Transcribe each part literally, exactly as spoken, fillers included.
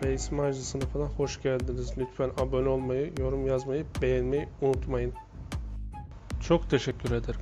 FaceManji sınıfına hoş geldiniz. Lütfen abone olmayı, yorum yazmayı, beğenmeyi unutmayın. Çok teşekkür ederim.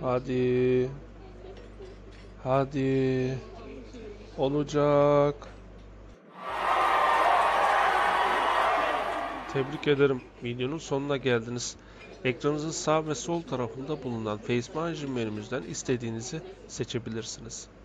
Hadi. Hadi. Olacak. Tebrik ederim. Videonun sonuna geldiniz. Ekranınızın sağ ve sol tarafında bulunan FaceManji menümüzden istediğinizi seçebilirsiniz.